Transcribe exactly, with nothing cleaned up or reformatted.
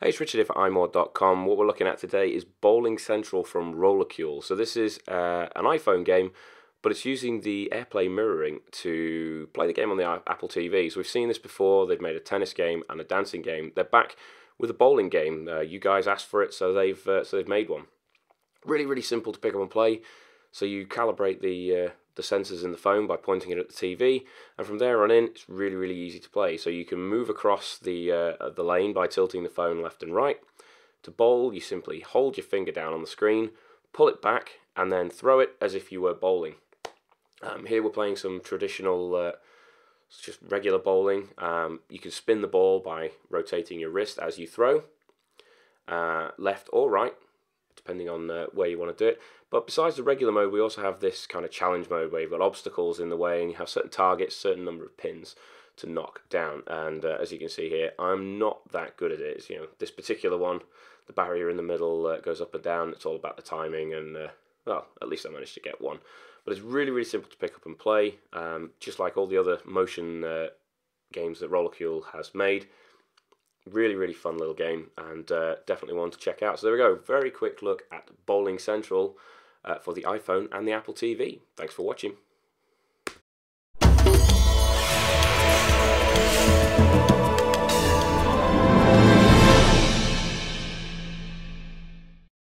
Hey, it's Richard here for i more dot com. What we're looking at today is Bowling Central from Rolocule. So this is uh, an iPhone game, but it's using the AirPlay mirroring to play the game on the Apple T V. So we've seen this before. They've made a tennis game and a dancing game. They're back with a bowling game. Uh, you guys asked for it, so they've uh, so they've made one. Really, really simple to pick up and play. So you calibrate the uh, the sensors in the phone by pointing it at the T V, and from there on in, it's really, really easy to play. So you can move across the uh, the lane by tilting the phone left and right. To bowl, you simply hold your finger down on the screen, pull it back, and then throw it as if you were bowling. Um, here we're playing some traditional, uh, just regular bowling. Um, you can spin the ball by rotating your wrist as you throw, uh, left or right, depending on uh, where you want to do it. But besides the regular mode, we also have this kind of challenge mode where you've got obstacles in the way and you have certain targets, certain number of pins to knock down. And uh, as you can see here, I'm not that good at it. It's, you know, this particular one, the barrier in the middle uh, goes up and down. It's all about the timing, and uh, well, at least I managed to get one. But it's really, really simple to pick up and play, um, just like all the other motion uh, games that Rolocule has made. Really, really fun little game, and uh, definitely one to check out. So there we go, very quick look at Bowling Central uh, for the iPhone and the Apple T V. Thanks for watching.